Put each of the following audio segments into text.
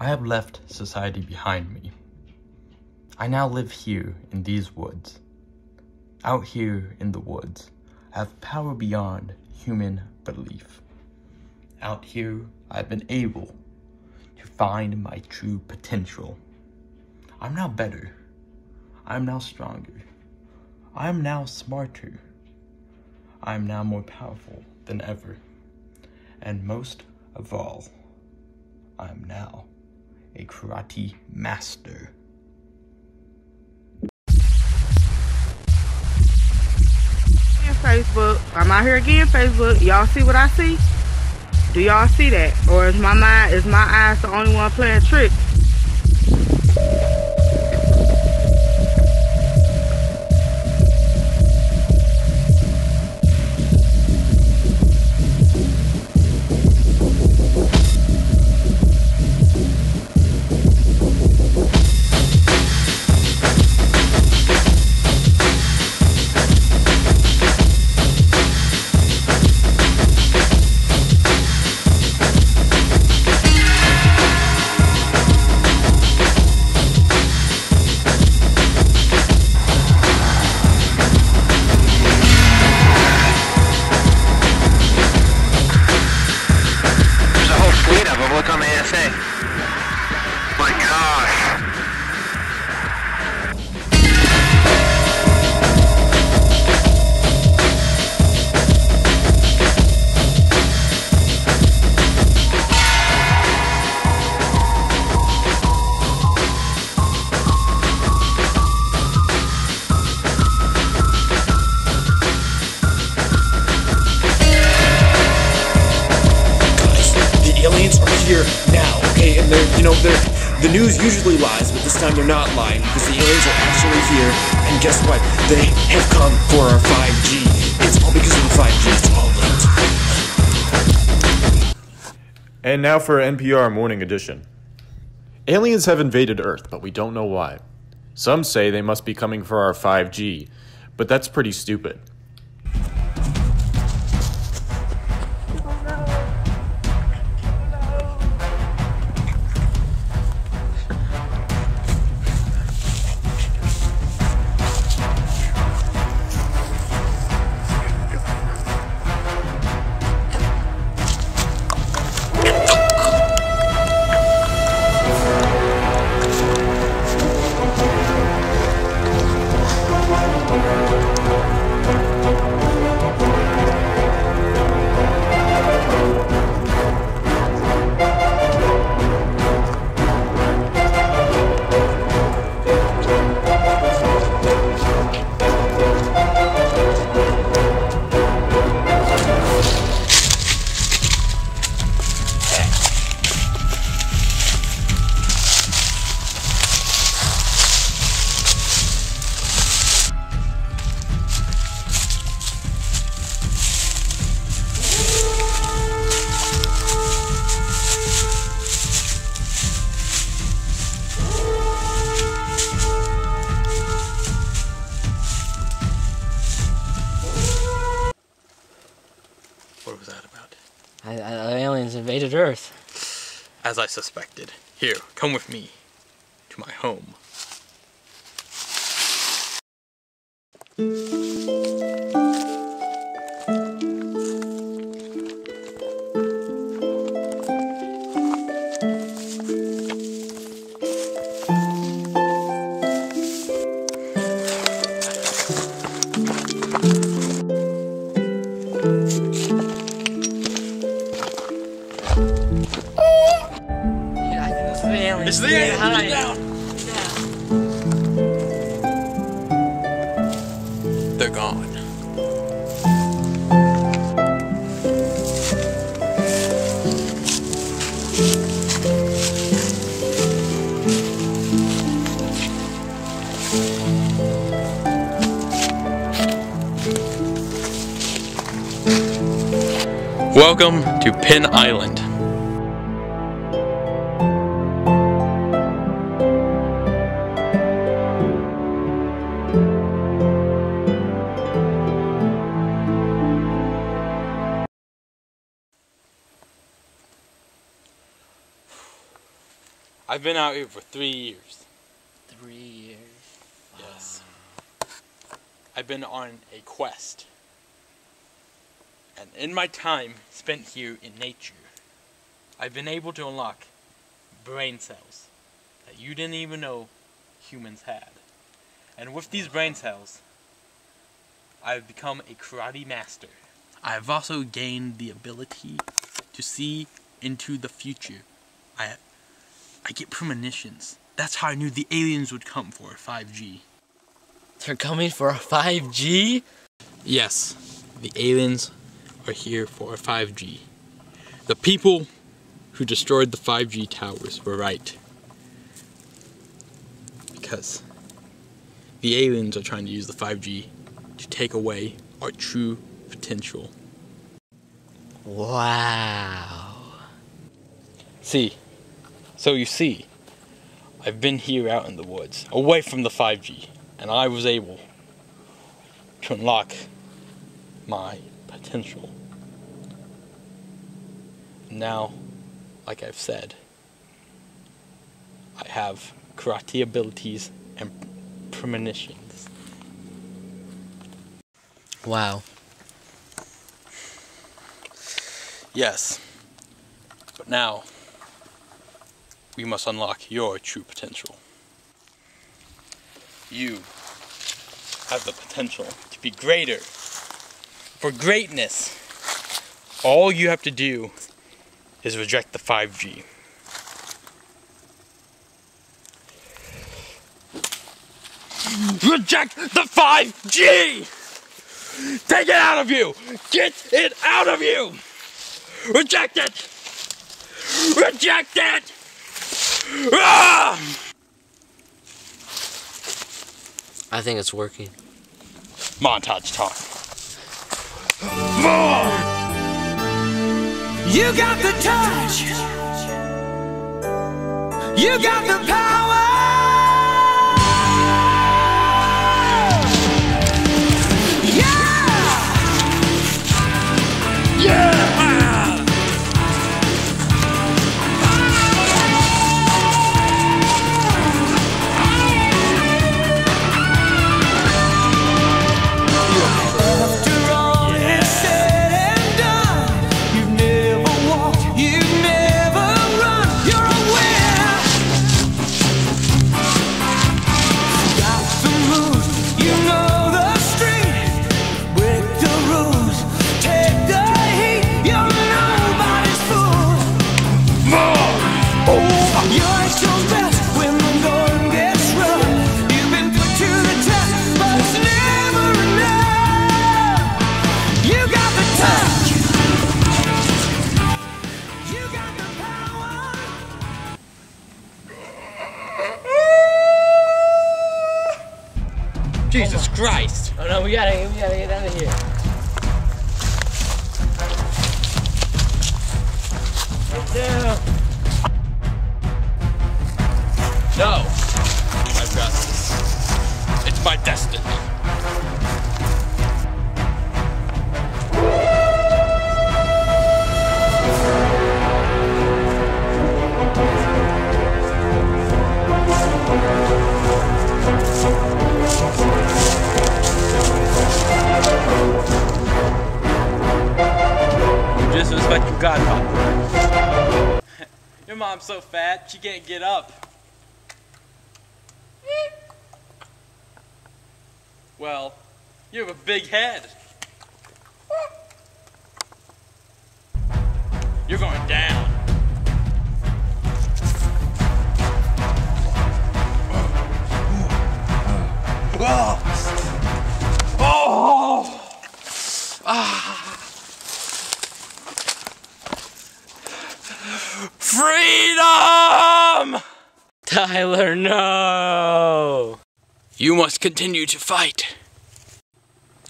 I have left society behind me. I now live here in these woods. Out here in the woods, I have power beyond human belief. Out here, I've been able to find my true potential. I'm now better. I'm now stronger. I'm now smarter. I'm now more powerful than ever. And most of all, I'm now a karate master. Facebook, I'm out here again. Facebook, y'all see what I see? Do y'all see that? Or is my eyes the only one playing tricks? The news usually lies, but this time they're not lying, because the aliens are actually here, and guess what? They have come for our 5G. It's all because of the 5G. It's all linked. And now for NPR Morning Edition. Aliens have invaded Earth, but we don't know why. Some say they must be coming for our 5G, but that's pretty stupid. What was that about? Aliens invaded Earth. As I suspected. Here, come with me to my home. It's the alien. Hi. Down. Yeah. They're gone. Welcome to Penn Island. I've been out here for 3 years. 3 years? Wow. Yes. I've been on a quest. And in my time spent here in nature, I've been able to unlock brain cells that you didn't even know humans had. And with these brain cells, I've become a karate master. I've also gained the ability to see into the future. I get premonitions. That's how I knew the aliens would come for 5G. They're coming for a 5G? Yes, the aliens are here for a 5G. The people who destroyed the 5G towers were right. Because the aliens are trying to use the 5G to take away our true potential. Wow. So you see, I've been here out in the woods, away from the 5G, and I was able to unlock my potential. Now, like I've said, I have karate abilities and premonitions. Wow. Yes, but now we must unlock your true potential. You have the potential to be greater, for greatness. All you have to do is reject the 5G. Reject the 5G! Take it out of you! Get it out of you! Reject it! Reject it! Ah! I think it's working. Montage talk. More! You got the touch. You got the power. Jesus Christ! Oh no, we gotta get out of here. Right down. No! I've got this. It's my destiny. Disrespectful godfather. Your mom's so fat, she can't get up. Well, you have a big head. You're going down. Oh! Ah! Freedom! Tyler, no! You must continue to fight.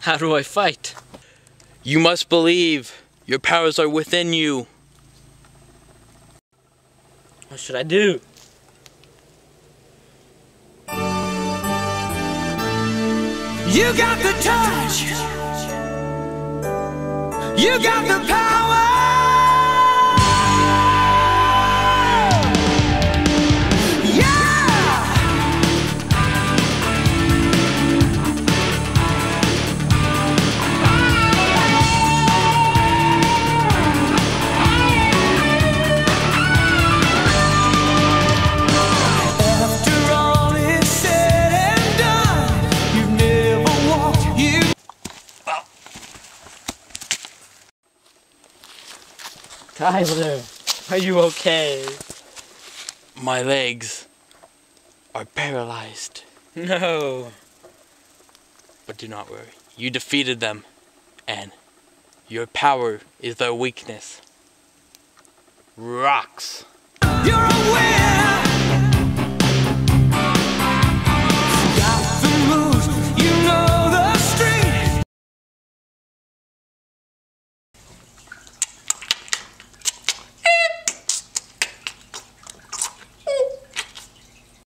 How do I fight? You must believe your powers are within you. What should I do? You got the touch. You got the power. Tyler, are you okay? My legs are paralyzed. No. But do not worry. You defeated them, and your power is their weakness. Rocks.